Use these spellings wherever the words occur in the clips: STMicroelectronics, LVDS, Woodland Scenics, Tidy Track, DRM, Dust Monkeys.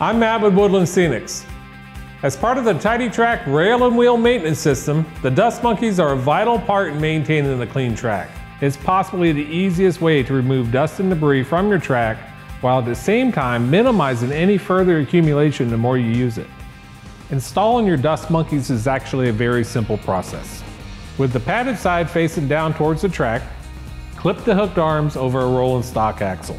I'm Matt with Woodland Scenics. As part of the Tidy Track rail and wheel maintenance system, the Dust Monkeys are a vital part in maintaining the clean track. It's possibly the easiest way to remove dust and debris from your track while at the same time minimizing any further accumulation the more you use it. Installing your Dust Monkeys is actually a very simple process. With the padded side facing down towards the track, clip the hooked arms over a rolling stock axle.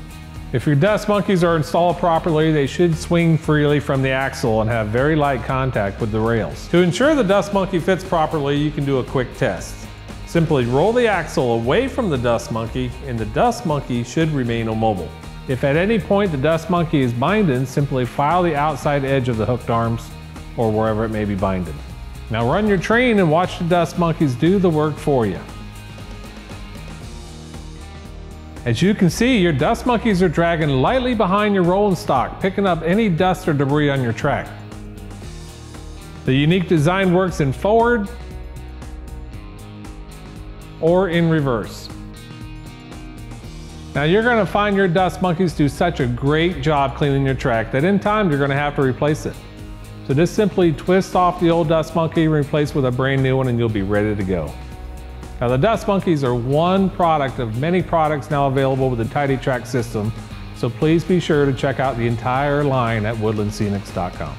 If your Dust Monkeys are installed properly, they should swing freely from the axle and have very light contact with the rails. To ensure the Dust Monkey fits properly, you can do a quick test. Simply roll the axle away from the Dust Monkey and the Dust Monkey should remain immobile. If at any point the Dust Monkey is binding, simply file the outside edge of the hooked arms or wherever it may be binding. Now run your train and watch the Dust Monkeys do the work for you. As you can see, your Dust Monkeys are dragging lightly behind your rolling stock, picking up any dust or debris on your track. The unique design works in forward or in reverse. Now you're going to find your Dust Monkeys do such a great job cleaning your track that in time you're going to have to replace it. So just simply twist off the old Dust Monkey and replace with a brand new one and you'll be ready to go. Now the Dust Monkeys are one product of many products now available with the Tidy Track system, so please be sure to check out the entire line at woodlandscenics.com.